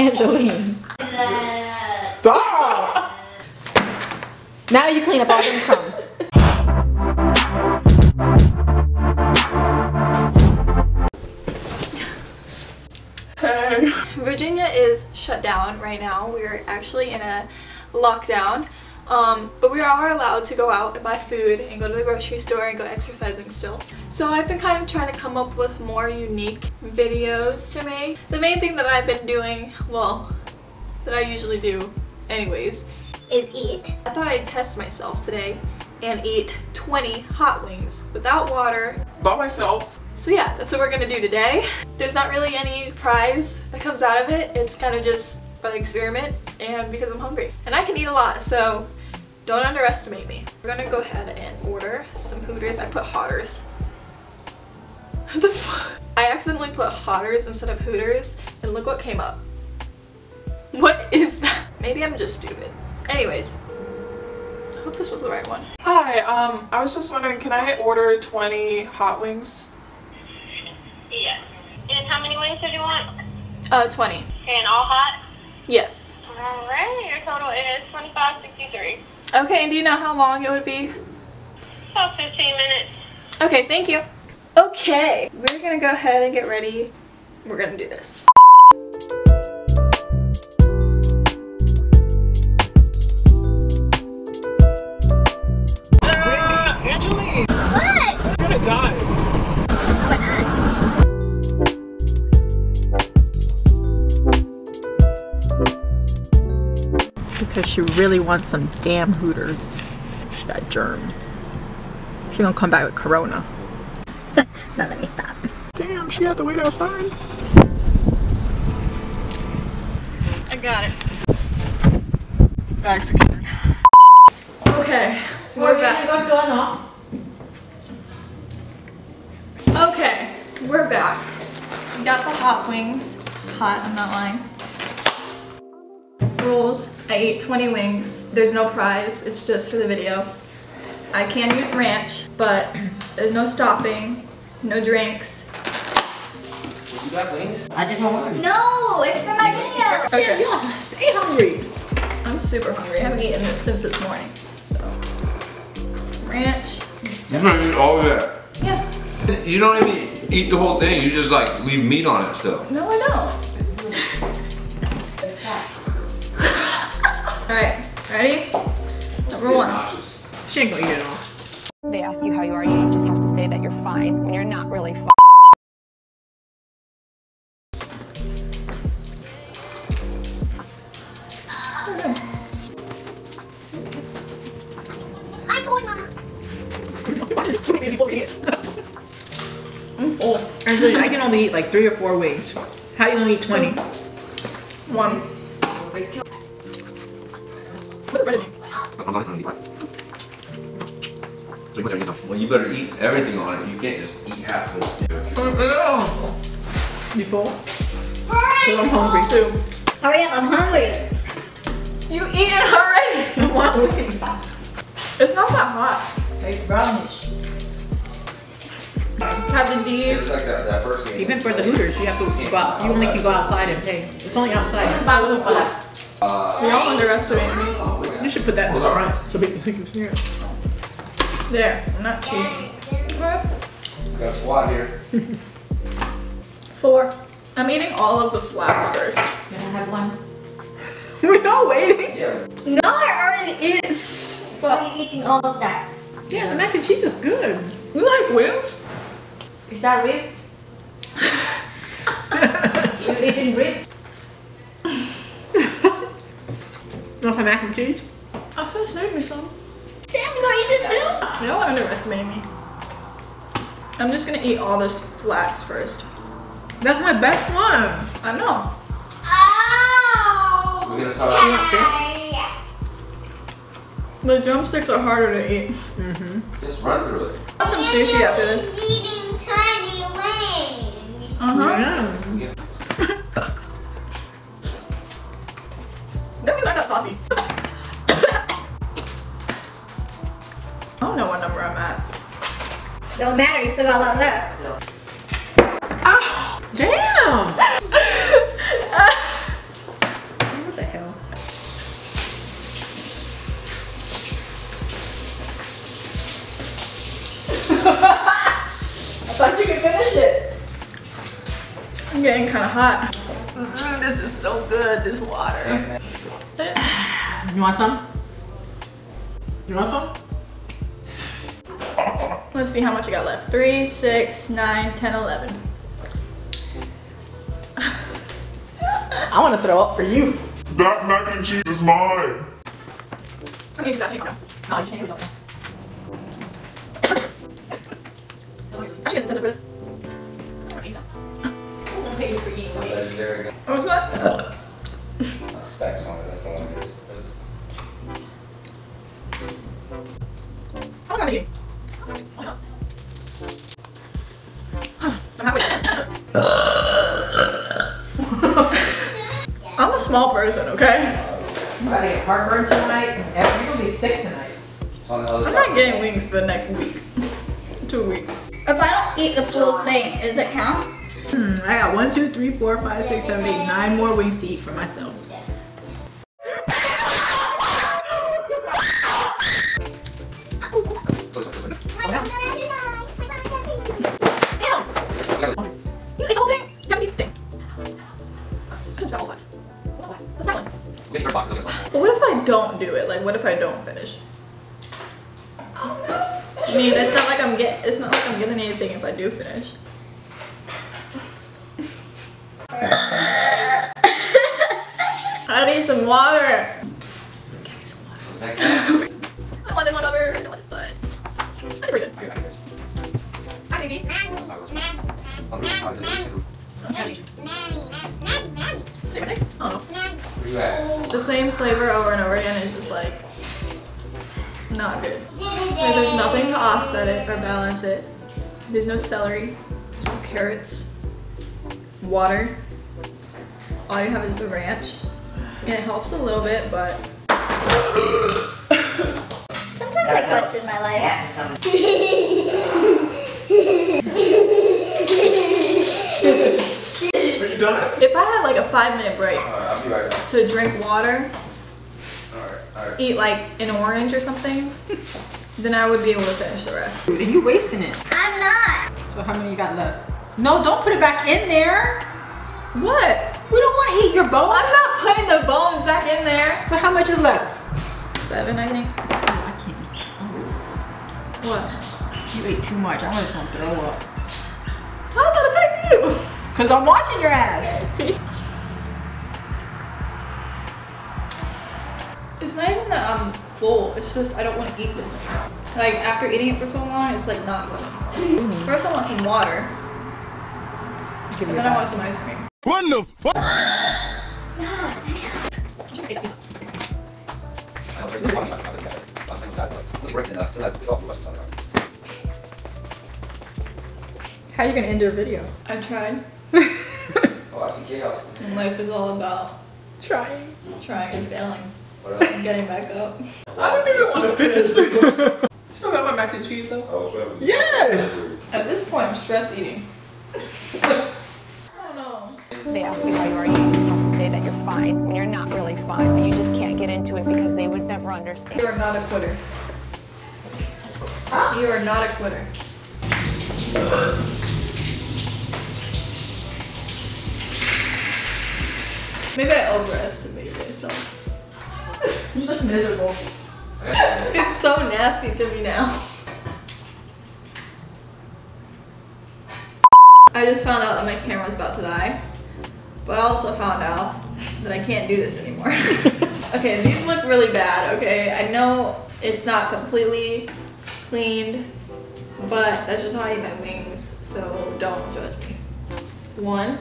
Angeline. Stop! Now you clean up all them crumbs. Hey. Virginia is shut down right now. We're actually in a lockdown. But we are allowed to go out and buy food and go to the grocery store and go exercising still. So I've been kind of trying to come up with more unique videos to make. The main thing that I've been doing, well, that I usually do anyways, is eat. I thought I'd test myself today and eat 20 hot wings without water. By myself. So yeah, that's what we're gonna do today. There's not really any prize that comes out of it. It's kind of just an experiment and because I'm hungry. And I can eat a lot, so don't underestimate me. We're gonna go ahead and order some Hooters. I put Hooters. What the fuck? I accidentally put Hooters instead of Hooters, and look what came up. What is that? Maybe I'm just stupid. Anyways, I hope this was the right one. Hi, I was just wondering, can I order 20 hot wings? Yeah. And how many wings did you want? 20. And all hot? Yes. Alright, your total is $25.63. Okay, and do you know how long it would be? About 15 minutes. Okay, thank you. Okay, we're gonna go ahead and get ready. We're gonna do this. Angeline! What? You're gonna die. Because she really wants some damn Hooters. She got germs. She gonna come back with Corona. No, let me stop. Damn, she had to wait outside. I got it. Bag secured. Okay, we're back. Okay, we're back. We got the hot wings. Hot, I'm not lying. Rules. I ate 20 wings. There's no prize, it's just for the video. I can use ranch, but there's no stopping, no drinks. You got wings? I just want one. No, it's for my video. Okay. Yeah, stay hungry. I'm super hungry. I haven't eaten this since this morning. So, ranch. You're gonna eat all of that? Yeah. You don't even eat the whole thing, you just like leave meat on it still. No, I don't. Alright, ready? Number one. She ain't gonna eat it all. They ask you how you are, you just have to say that you're fine when you're not really fine. Hi, Mama. I'm full. I can only eat like 3 or 4 wings. How are you gonna eat 20? One. Well, you better eat everything on it. You can't just eat half of it. You full? Hurry! I'm hungry too. Hurry up, I'm hungry. You eat it already. I'm hungry. It's not that hot. It's brownish. Captain D's. Like that first game. Even for the Hooters, you have to go out. You only can go outside and pay. It's only outside. Y'all underestimated me. You should put that in the front so people think it's near. There, I'm not cheating. Got a squat here. 4. I'm eating all of the flaps first. I had one. We're not waiting. Yeah. No, I already ate it. But you're eating all of that. Yeah, the mac and cheese is good. You like ribs? Is that ribs? You're eating ribs? Not the mac and cheese? I should save me some. Damn, you gonna eat this too? Y'all underestimated me. I'm just gonna eat all those flats first. That's my best one. I know. Oh. We're gonna start out. The drumsticks are harder to eat. Mm-hmm. Just run through it. I'll have some sushi after this. Eating tiny wings. Yeah. That means I'm not saucy. I don't know what number I'm at. Don't matter, you still got a lot left. Oh, damn! I'm getting kind of hot. This is so good, this water. You want some? You want some? Let's see how much I got left. 3, 6, 9, 10, 11. I want to throw up for you. That mac and cheese is mine. Okay, you gotta take it out. No, you can't use it. Actually, it's good. I don't eat that. I'm gonna pay you for eating. There we go. Oh, it's good. Specs on it, that's all it is. How am I gonna eat? Why not? I'm happy. I'm a small person, okay? I'm about to get heartburn tonight. You're gonna be sick tonight. I'm not getting wings for the next week. 2 weeks. If I don't eat the full thing, does it count? I got 1, 2, 3, 4, 5, 6, 7, 8, 9 more wings to eat for myself. But what if I don't do it? Like, what if I don't finish? I mean, it's not like I'm getting anything if I do finish. I need some water. Give me some water. I want this one over. I want this one. That's pretty good. Hi, baby. Oh. The same flavor over and over again is just like not good. Like, there's nothing to offset it or balance it. There's no celery, there's no carrots, water. All you have is the ranch. And it helps a little bit, but... Sometimes I question my life. Are you done? If I had like a 5-minute break I'll be right back. To drink water, eat like an orange or something, then I would be able to finish the rest. Dude, are you wasting it? I'm not. So how many you got left? No, don't put it back in there. What? We don't want to eat your bones. I'm not putting the bones back in there. So how much is left? 7, I think. Oh, I can't eat that. Oh. What? You ate too much. I'm just gonna throw up. How does that affect you? Because I'm watching your ass. It's not even that I'm full, it's just I don't want to eat this anymore. Like, after eating it for so long, it's like not good anymore. First I want some water, and then I want some ice cream. What the fuck? How are you going to end your video? I tried. And life is all about trying. Trying and failing. I'm getting back up. I don't even want to finish this. You still got my mac and cheese though? Oh, yes! At this point, I'm stress eating. I don't know. They ask you how you are eating. You just have to say that you're fine. When you're not really fine, but you just can't get into it because they would never understand. You are not a quitter. You are not a quitter. Maybe I overestimated myself. You look miserable. It's so nasty to me now. I just found out that my camera's about to die, but I also found out that I can't do this anymore. Okay, these look really bad, okay? I know it's not completely cleaned, but that's just how I eat my wings, so don't judge me. One.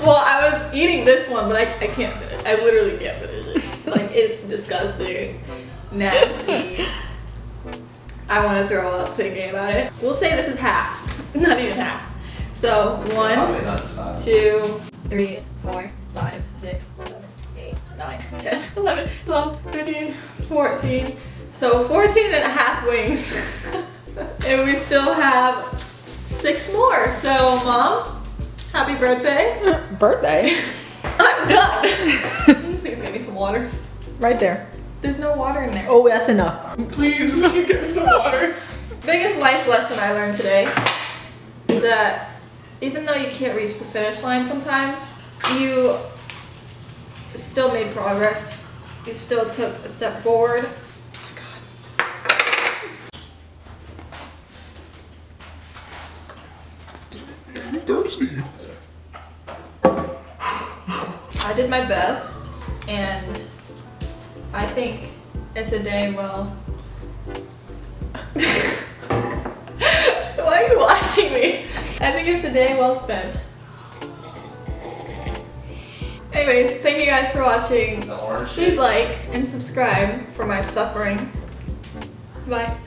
Well, I was eating this one, but I can't finish it. I literally can't finish it. Like, it's disgusting, nasty. I want to throw up thinking about it. We'll say this is half, not even half. So 1, 2, 3, 4, 5, 6, 7, 8, 9, 10, 11, 12, 13, 14. So 14 and a half wings. And we still have 6 more. So Mom, happy birthday. Birthday? I'm done. Please get me some water. Right there. There's no water in there. Oh, that's enough. Please get me some water. The biggest life lesson I learned today is that even though you can't reach the finish line sometimes, you still made progress. You still took a step forward. I did my best, and I think it's a day well. Why are you watching me? I think it's a day well spent. Anyways, thank you guys for watching. Please like and subscribe for my suffering. Bye.